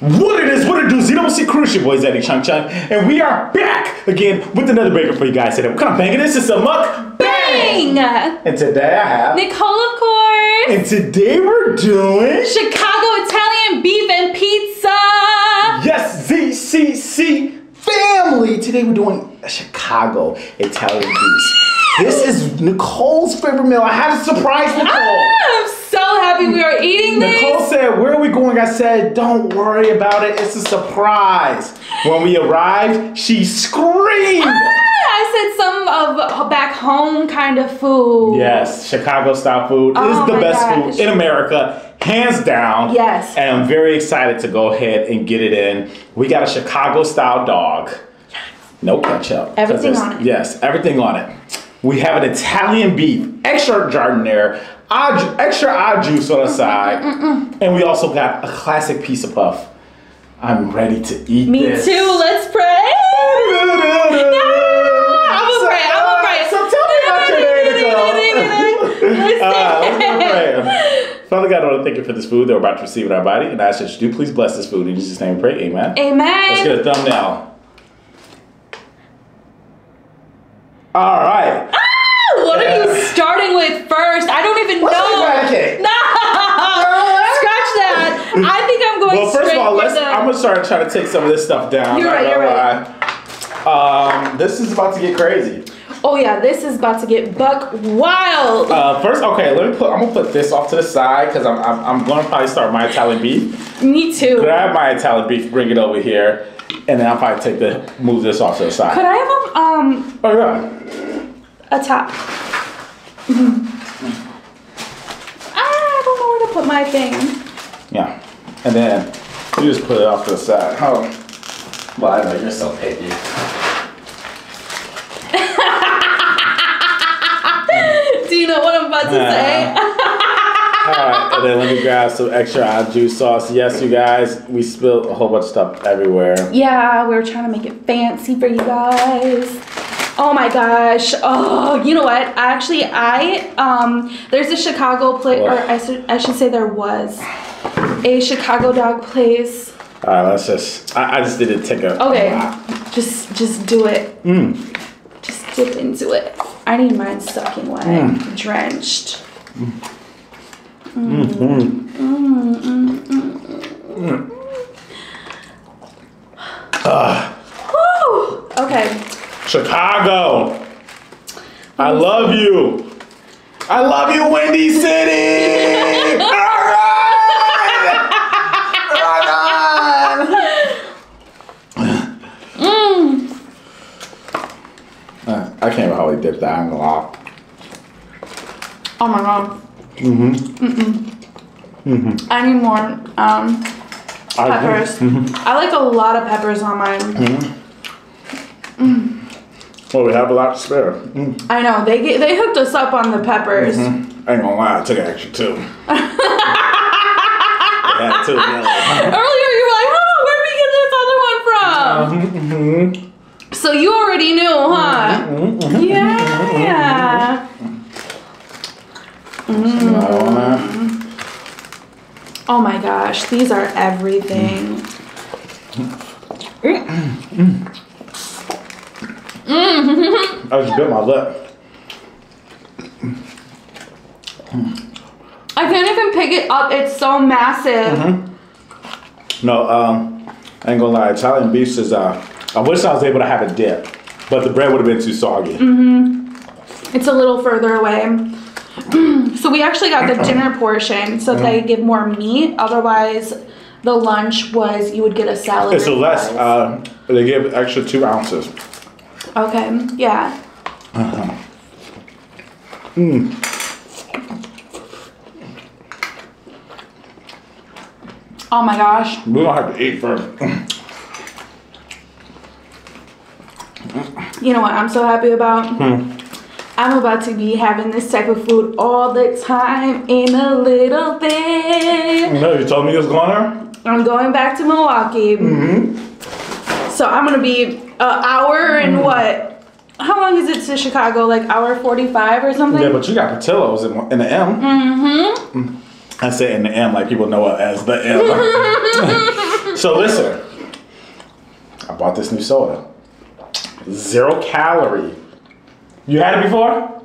What it do, ZCC Cruise, your boy ZaddyChunkChunk, and we are back again with another breaker for you guys today. We're kind of banging this, it's a mukbang! And today I have Nicole, of course! And today we're doing Chicago Italian beef and pizza! Yes, ZCC family! Today we're doing a Chicago Italian beef. This is Nicole's favorite meal. I had a surprise for Nicole! I'm so happy we are eating this! Nicole said, where are we going? I said, don't worry about it. It's a surprise. When we arrived, she screamed. I said some of back home kind of food. Yes, Chicago style food is the best food in America, hands down. Yes. And I'm very excited to go ahead and get it in. We got a Chicago style dog. Yes. No ketchup. Everything on it. Yes, everything on it. We have an Italian beef, extra jardinere, extra odd juice on the side, and we also got a classic pizza puff. I'm ready to eat this. Me too. Let's pray. I'm gonna pray. So tell me about your day, Nicole. Father God, I want to thank you for this food that we're about to receive in our body, and I ask that you do please bless this food. In Jesus' name we pray. Amen. Amen. Let's get a thumbnail. All right. What are you starting with first? I don't even know. No. Scratch that. I think I'm going. Well, first of all, I'm gonna start trying to take some of this stuff down. You're right. You're right. This is about to get crazy. Oh yeah, this is about to get buck wild. First, okay, I'm gonna put this off to the side because I'm gonna probably start my Italian beef. Me too. Grab my Italian beef, bring it over here, and then I'll probably move this off to the side. Could I have Oh yeah. A top. I don't know where to put my thing. Yeah, and then you just put it off to the side. Oh, well, I know you're so picky. Do you know what I'm about to say? All right, and then let me grab some extra odd juice sauce. Yes, you guys, we spilled a whole bunch of stuff everywhere. Yeah, we were trying to make it fancy for you guys. Oh my gosh. Oh, you know what? Actually, there's a Chicago place, or I should say there was a Chicago dog place. All right, let's just, I just did it. Take a just do it. Just dip into it. I need mine soaking wet, drenched. Woo! Okay. Chicago, I love you. I love you, Windy City. I can't even hardly dip that angle off. Oh my god. I need more peppers. I like a lot of peppers on mine. Well, we have a lot to spare. I know, they hooked us up on the peppers. I ain't gonna lie, I took an extra two. Earlier you were like, oh, where did we get this other one from? So you already knew, huh? Yeah. Oh my gosh, these are everything. I just bit my lip. I can't even pick it up. It's so massive. No, I ain't gonna lie. Italian beef is, I wish I was able to have a dip, but the bread would have been too soggy. It's a little further away. So we actually got the dinner portion, so they give more meat. Otherwise, the lunch was you would get a salad. It's less. They give extra 2 ounces. Okay, yeah. Oh my gosh. We don't have to eat first. You know what I'm so happy about? I'm about to be having this type of food all the time in a little bit. No, you told me you was going there? I'm going back to Milwaukee. So I'm gonna be an hour and what? How long is it to Chicago? Like hour 45 or something? Yeah, but you got Portillo's in the M. I say in the M like people know it as the M. So listen, I bought this new soda. 0 calorie. You had it before?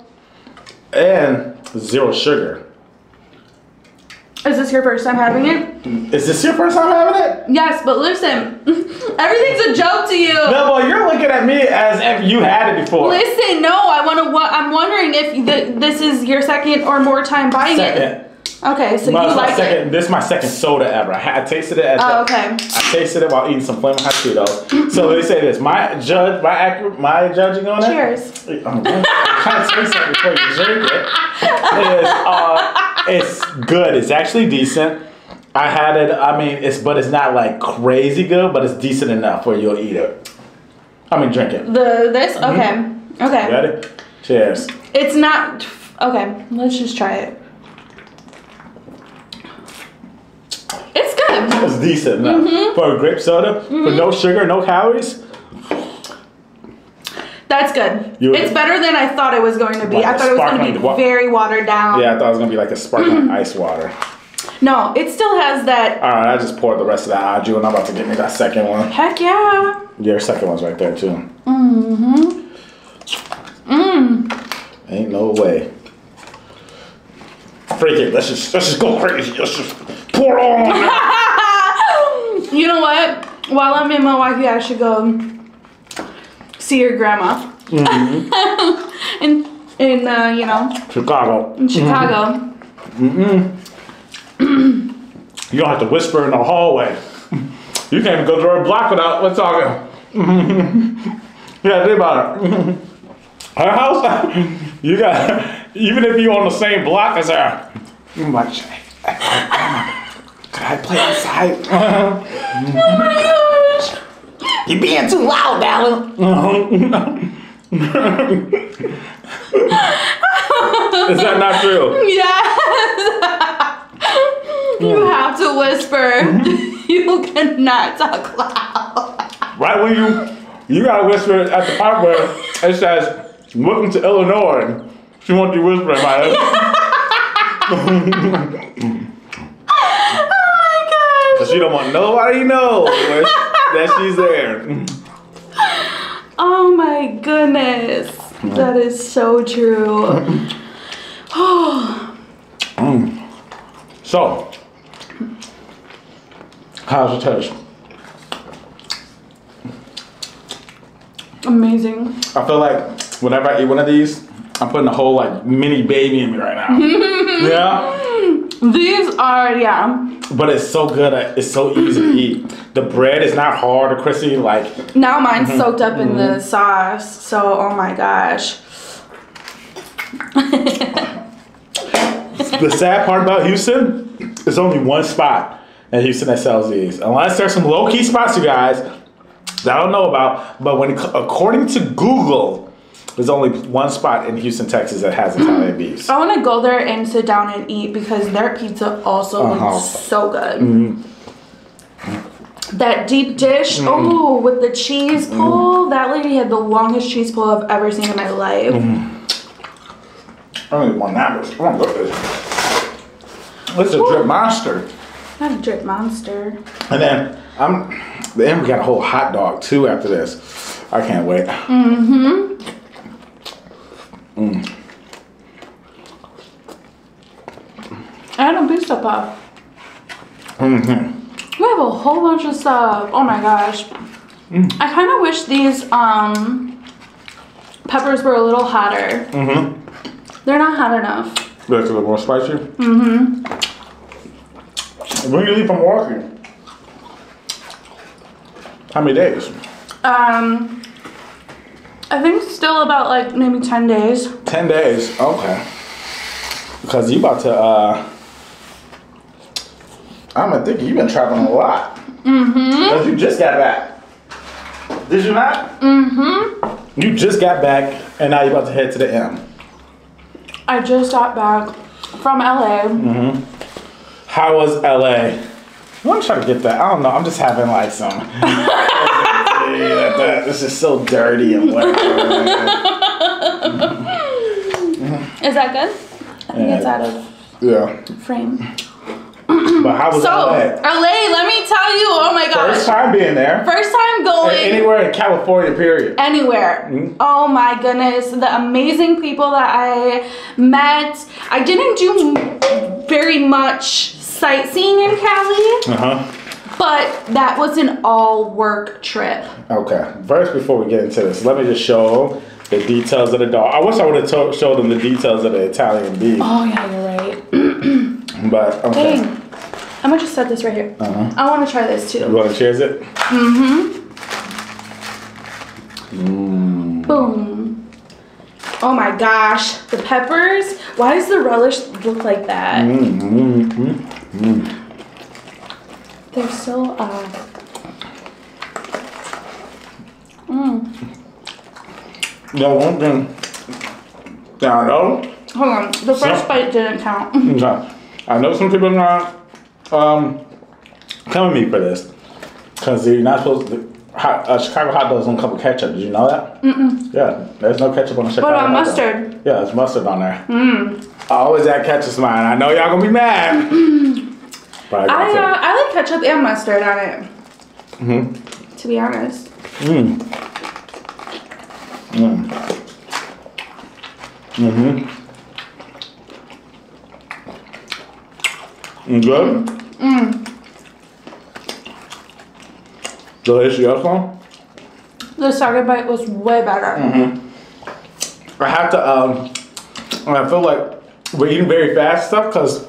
And 0 sugar. Is this your first time having it? Is this your first time having it? Yes, but listen, everything's a joke to you. No, well, you're looking at me as if you had it before. Listen, no, I'm wondering if this is your second or more time buying it. Okay, so you like it. This is my second soda ever. I tasted it as I tasted it while eating some Flamin' Hot Cheetos. So they say this. My judging on it. Cheers. I'm trying to taste it before you drink it. It's good. It's actually decent. I had it. I mean, but it's not like crazy good, but it's decent enough where you'll eat it. I mean, drink it. This? Okay. Mm-hmm. Okay. You ready? Cheers. It's not. Okay. Let's just try it. It's good. It's decent enough for a grape soda, for no sugar, no calories. That's good. It's better than I thought it was going to be. Like I thought it was going to be very watered down. Yeah, I thought it was going to be like a sparkling ice water. No, it still has that. All right, I just poured the rest of that Aju, and I'm about to get me that second one. Heck yeah. Your second one's right there, too. Ain't no way. Freaking, let's just go crazy. Let's just pour on. You know what? While I'm in Milwaukee, I should go see your grandma in you know, Chicago. In Chicago. You don't have to whisper in the hallway. You can't even go through a block without talking. Yeah, think about it. Her house, you got, even if you're on the same block as her, you're like, could I play outside? Oh my God. You're being too loud, Alan. Is that not true? Yes. You have to whisper. You cannot talk loud. Right when you gotta whisper at the part where it says, "Welcome to Illinois." She won't be whispering about it. Oh my God. Cause she don't want nobody to know. That she's there. Oh my goodness. That is so true. So, how's it taste? Amazing. I feel like whenever I eat one of these, I'm putting a whole like mini baby in me right now. Yeah. These are, yeah. But it's so good. It's so easy to eat. The bread is not hard or crispy. Like now, mine's soaked up in the sauce. So, oh my gosh. The sad part about Houston is only one spot in Houston that sells these. Unless there's some low key spots, you guys, that I don't know about. But according to Google, there's only one spot in Houston, Texas that has Italian beef. I want to go there and sit down and eat because their pizza also looks so good. That deep dish, oh, with the cheese pull. That lady had the longest cheese pull I've ever seen in my life. I don't even want that. I don't look at this. This is a drip monster. Not a drip monster. And then we got a whole hot dog too after this. I can't wait. I don't think so, Pop. We have a whole bunch of stuff. Oh my gosh. I kind of wish these peppers were a little hotter. They're not hot enough. They're a little more spicy? When do you leave from Milwaukee? How many days? I think still about like maybe 10 days. 10 days, okay. Because you about to, I'm thinking you've been traveling a lot. Because you just got back. Did you not? You just got back and now you're about to head to the M. I just got back from LA. How was LA? I want to try to get that. I don't know. I'm just having like some. This is so dirty and wet. Is that good? I think it's out of frame. But how was LA? Let me tell you, oh my gosh. First time being there. First time going. Anywhere in California, period. Anywhere. Mm-hmm. Oh my goodness. The amazing people that I met. I didn't do very much sightseeing in Cali. Uh-huh. But that was an all work trip. Okay. First, before we get into this, let me just show the details of the dog. I wish I would have showed them the details of the Italian beef. Oh yeah, you're right. But okay. Dang. I'm gonna just set this right here. Uh-huh. I want to try this too. You want to cheers it? Mm-hmm. Mm. Boom. Oh my gosh, the peppers. Why does the relish look like that? They're so The one thing that I know. Hold on, the first bite didn't count. Okay. I know some people are not come with me for this, because you're not supposed to. Chicago hot dogs don't come with ketchup. Did you know that? Mm-mm. Yeah, there's no ketchup on the Chicago. What about mustard? Dog. Yeah, there's mustard on there. I always add ketchup to mine. I know y'all gonna be mad. I like ketchup and mustard on it. Mm-hmm. To be honest. Mm. Mm. Mm-hmm. You good? Mm. Delicious one? The second bite was way better. Mm-hmm. I have to, I feel like we're eating very fast stuff because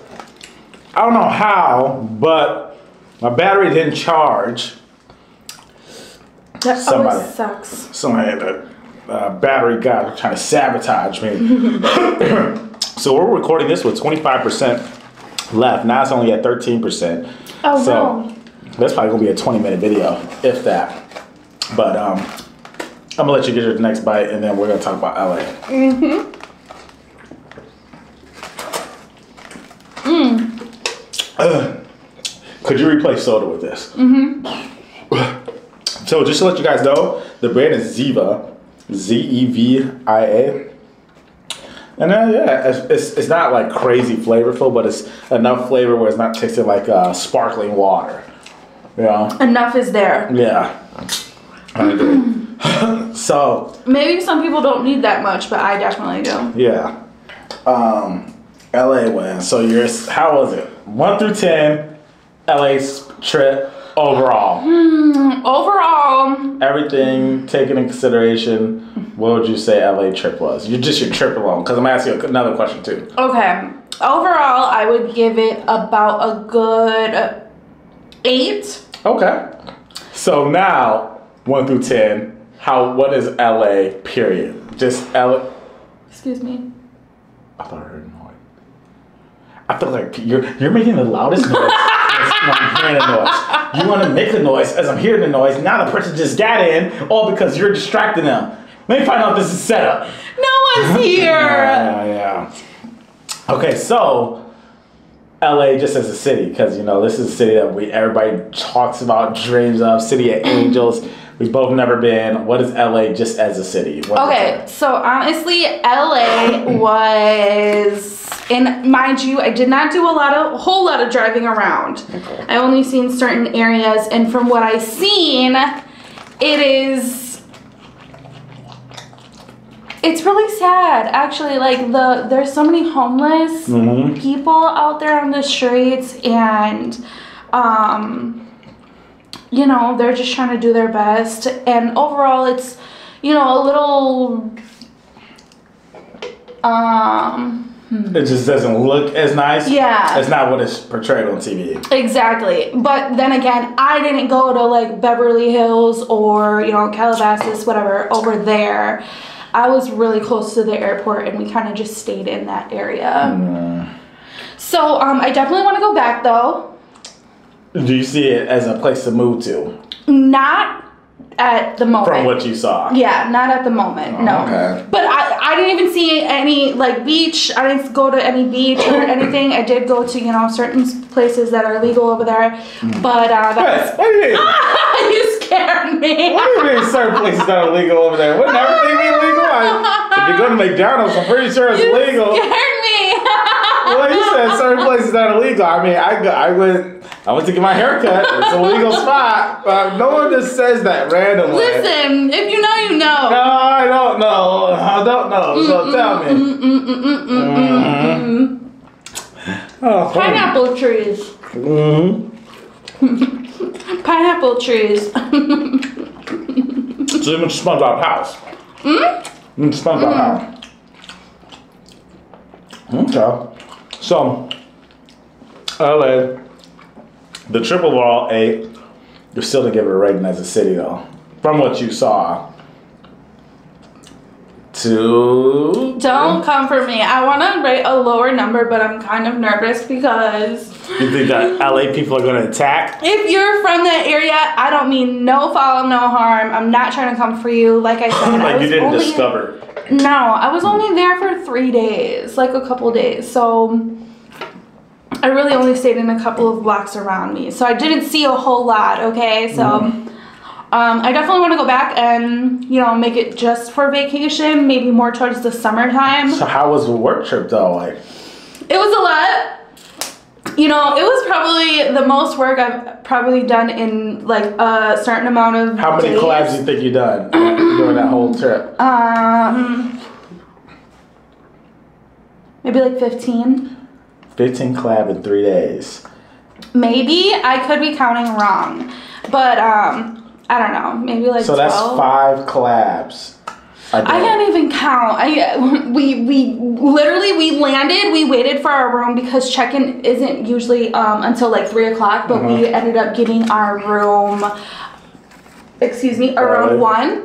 I don't know how, but my battery didn't charge. That always sucks. Somebody had a battery guy trying to sabotage me. So we're recording this with 25% left. Now it's only at 13%. Oh, so no. That's probably gonna be a 20-minute video, if that. But I'm gonna let you get your next bite, and then we're gonna talk about LA. Mm-hmm. Mm. Could you replace soda with this? Mm-hmm. So just to let you guys know, the brand is Ziva, Z-E-V-I-A. And then, yeah, it's not like crazy flavorful, but it's enough flavor where it's not tasting like sparkling water. Yeah. Enough is there. Yeah. I agree. So. Maybe some people don't need that much, but I definitely do. Yeah. LA win. So yours, how was it? 1 through 10, LA's trip overall. Overall. Everything taken in consideration, what would you say LA trip was? Just your trip alone, because I'm asking you another question too. Okay. Overall, I would give it about a good 8. Okay. So now 1 through 10. What is LA? Period. Just LA. Excuse me. I thought I heard a noise. I feel like you're making the loudest noise. I'm hearing a noise. You want to make the noise as I'm hearing the noise. Now the person just got in, all because you're distracting them. Let me find out if this is set up. No one's here. Yeah. Okay, so. LA just as a city, because you know this is a city that everybody talks about, dreams of, city of angels. We've both never been. What is LA just as a city? Okay, so honestly, LA was, and mind you, I did not do a whole lot of driving around. Okay. I only seen certain areas, and from what I seen, it's really sad, actually. Like there's so many homeless people out there on the streets, and you know, they're just trying to do their best. And overall, it's, you know, a little it just doesn't look as nice. Yeah. It's not what it's portrayed on TV. Exactly. But then again, I didn't go to like Beverly Hills or, you know, Calabasas, whatever, over there. I was really close to the airport, and we kind of just stayed in that area. So I definitely want to go back, though. Do you see it as a place to move to? Not at the moment. From what you saw? Yeah, not at the moment, no. Okay. But I didn't even see any, like, beach. I didn't go to any beach or anything. I did go to, you know, certain places that are legal over there. But that was... Wait. You scared me. What do you mean certain places that are legal over there? Wouldn't everything be legal? If you go to McDonald's, I'm pretty sure it's legal. You scared me. Well, you said in certain places that are illegal. I mean, I went to get my hair cut. It's a legal spot. But no one just says that randomly. Listen, if you know, you know. No, I don't know. I don't know. So tell me. Oh, pineapple trees. Pineapple trees. So you went to SpongeBob House. You went to SpongeBob House. Okay. So, LA, the triple wall eight, you're still to give it a rating as a city though. From what you saw. Two. Don't come for me. I want to rate a lower number, but I'm kind of nervous because. You think that LA people are going to attack? If you're from that area, I don't mean no foul, no harm. I'm not trying to come for you. Like I said, like you didn't discover. No, I was only there for 3 days, like a couple days. So I really only stayed in a couple of blocks around me. So I didn't see a whole lot, okay? So I definitely want to go back and, you know, make it just for vacation, maybe more towards the summertime. So how was the work trip though? Like, it was a lot. You know, it was probably the most work I've probably done in like a certain amount of days. How many collabs do you think you done during that whole trip? Maybe like 15. 15 collab in 3 days. Maybe. I could be counting wrong. But I don't know. Maybe like so 12. So that's 5 collabs. I can't even count. We literally, we landed, we waited for our room because check-in isn't usually until like 3 o'clock, but we ended up getting our room, excuse me, around 1.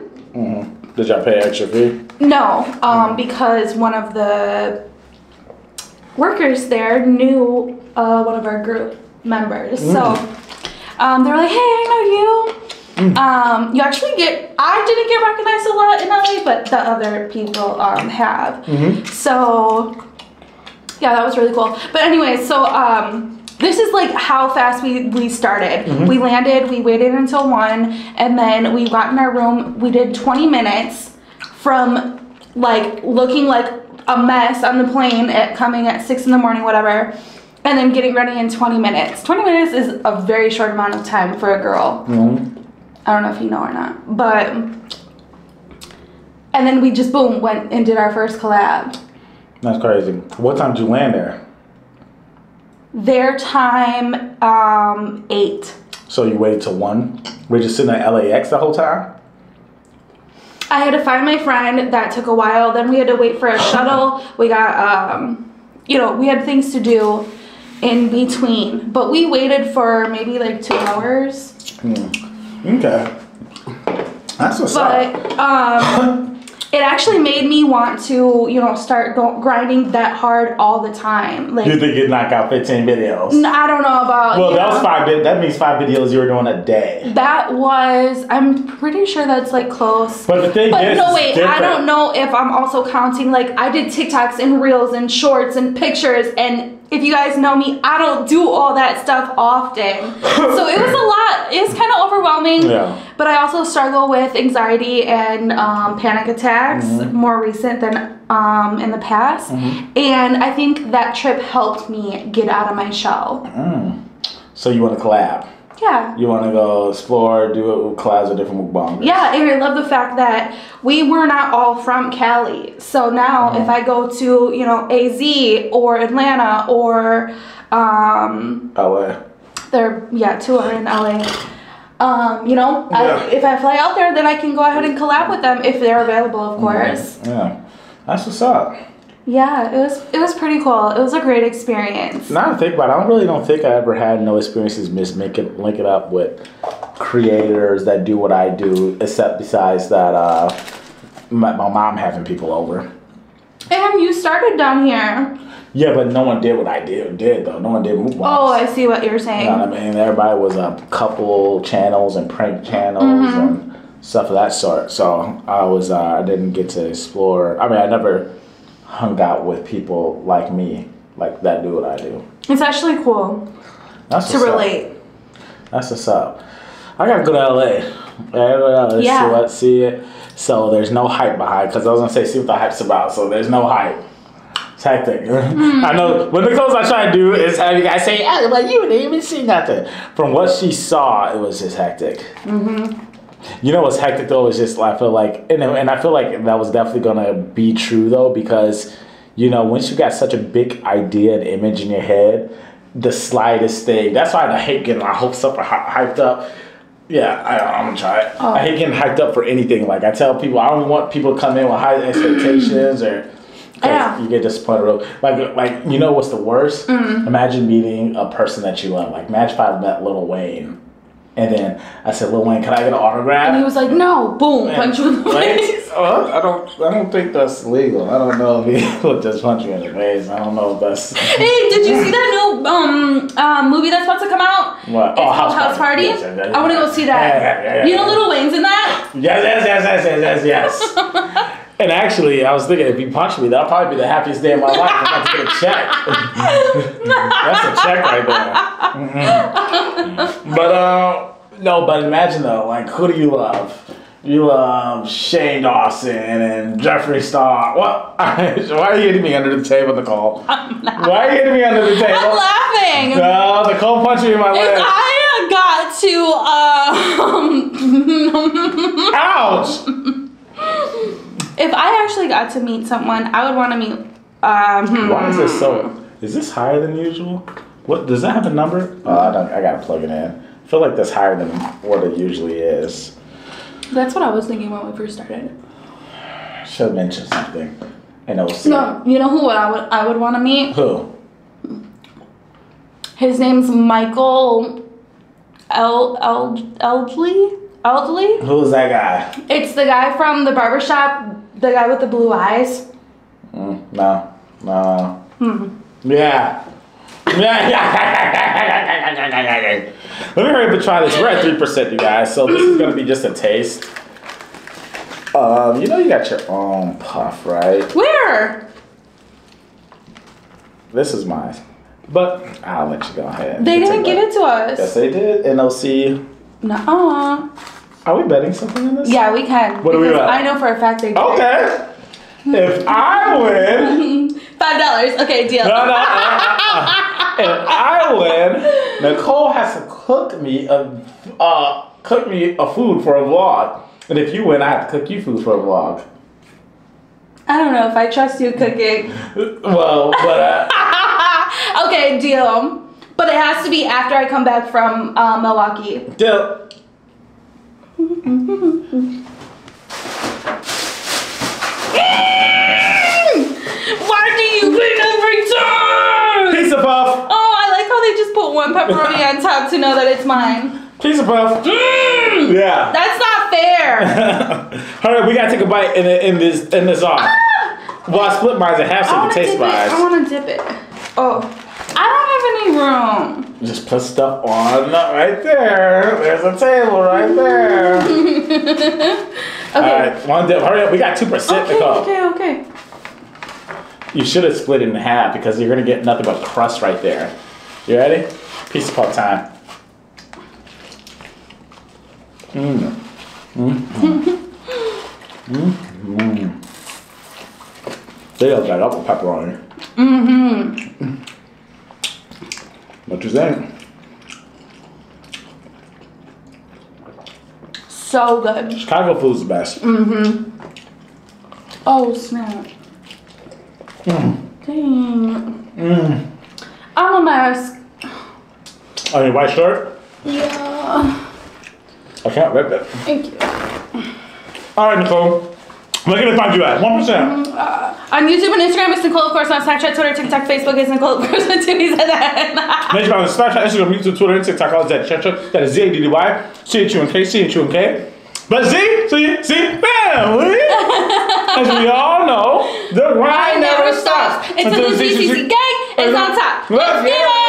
Did y'all pay extra fee? No, because one of the workers there knew one of our group members. So they were like, hey, I know you. You actually get, I didn't get recognized a lot in LA, but the other people have. So yeah, that was really cool. But anyway, so this is like how fast we started. We landed, we waited until 1, and then we got in our room. We did 20 minutes from like looking like a mess on the plane at coming at 6 in the morning, whatever. And then getting ready in 20 minutes. 20 minutes is a very short amount of time for a girl. I don't know if you know or not, but, and then we just, boom, went and did our first collab. That's crazy. What time did you land there? Their time, 8. So you waited till 1? Were you just sitting at LAX the whole time? I had to find my friend. That took a while. Then we had to wait for a shuttle. We got, you know, we had things to do in between, but we waited for maybe like 2 hours. Okay. That's what's up. But it actually made me want to, you know, start grinding that hard all the time. Like, you think you'd knock out 15 videos? I don't know about. Well, that was 5. That means 5 videos you were doing a day. That was. I'm pretty sure that's like close. But the thing is, no wait, I don't know if I'm also counting. Like, I did TikToks and reels and shorts and pictures and. If you guys know me, I don't do all that stuff often. So it was a lot. It was kind of overwhelming. Yeah. But I also struggle with anxiety and panic attacks, more recent than in the past. And I think that trip helped me get out of my shell. So you want to collab? Yeah. You want to go explore, do it with collabs with different mukbangers. Yeah, and I love the fact that we were not all from Cali. So now if I go to, you know, AZ or Atlanta or LA. There, yeah, 2 are in LA. You know, if I fly out there, then I can go ahead and collab with them if they're available, of course. Yeah, that's what's up. Yeah, it was pretty cool. It was a great experience. Now I think about it, I really don't think I ever had no experiences link it up with creators that do what I do, except besides that my mom having people over. And you started down here. Yeah, but no one did what I did though. No one did mukbangs. Oh, I see what you're saying. You know what I mean? Everybody was a couple channels and prank channels and stuff of that sort. So I was I didn't get to explore. I mean, I never hung out with people like me, like that do what I do. It's actually cool to relate. That's what's up. I gotta go to LA. Yeah. Let's see it. So there's no hype behind, because I was gonna say see what the hype's about. So there's no hype. tactic. I know when the clothes I try to do is have you guys say, I'm like, you didn't even see nothing. From what she saw, it was just hectic. You know what's hectic though is just I feel like, and I feel like that was definitely gonna be true though, because you know once you got such a big idea and image in your head, the slightest thing. That's why I hate getting my hopes up or hyped up. Yeah, I'm gonna try it. I hate getting hyped up for anything. Like I tell people, I don't want people to come in with high expectations or. Yeah. You get disappointed. Like you know what's the worst? Imagine meeting a person that you love. Like imagine if I met Lil Wayne. And then I said, Lil Wayne, can I get an autograph? And he was like, no, boom, punch you in the face. Well, I don't think that's legal. I don't know if he would just punch you in the face. I don't know if that's... Hey, did you see that new movie that's about to come out? What? It's called House Party. Yes. I want to go see that. Yeah. You know Lil Wayne's in that? Yes. And actually, I was thinking if you punch me, that'll probably be the happiest day of my life. I'm about to get a check. That's a check right there. But no, but imagine though, like who do you love? You love Shane Dawson and Jeffree Star. What? Why are you hitting me under the table, Nicole? I'm not. Why are you hitting me under the table? I'm laughing. No, Nicole punched me in my leg. I got to. Ouch. If I actually got to meet someone, I would want to meet. Why is this so? Is this higher than usual? What does that have a number? Oh, I gotta plug it in. I feel like that's higher than what it usually is. That's what I was thinking when we first started. Should mention something, and I was. No, you know who I would want to meet? Who? His name's Michael El. Elderly? Who's that guy? It's the guy from the barbershop, the guy with the blue eyes. No. Yeah. Let me hurry up and try this. We're at 3%, you guys, so this is gonna be just a taste. You know you got your own puff, right? Where? This is mine. But I'll let you go ahead. They didn't give it to us. Yes, they did. NOC. No. Are we betting something in this? Yeah, we can. What are we betting? I know for a fact they do. Okay. If I win... $5. Okay, deal. No. If I win, Nicole has to cook me a food for a vlog. And if you win, I have to cook you food for a vlog. I don't know if I trust you cooking. Well, but... Okay, deal. But it has to be after I come back from Milwaukee. Deal. Why do you clean every time? Pizza puff. Oh, I like how they just put one pepperoni on top to know that it's mine. Pizza puff. Yeah. That's not fair. All right, we gotta take a bite in this off. Well, I split mine in half so you can taste mine. I want to dip it. Oh. I don't have any room. Just put stuff on right there. There's a table right there. Okay. All right, one dip. Hurry up. We got 2% to go. Okay. You should have split it in half because you're gonna get nothing but crust right there. You ready? Pizza puff time. They look that up with pepperoni. What you think? So good. Chicago food's the best. Oh snap. Dang. I'm a mess. Oh, your white shirt? Yeah. I can't rip it. Thank you. Alright, Nicole. Where can I find you at? 1%. On YouTube and Instagram, it's Nicole of Course. On Snapchat, Twitter, TikTok, Facebook, it's Nicole of Course. And Timmy's at that. Make sure you find us on Snapchat, Instagram, YouTube, Twitter, and TikTok. All ZaddyChunkChunk. That is ZADDY. CHUNK. CHUNK. But ZCC family. As we all know, the ride never stops until the ZCC gang is on top. Let's get it.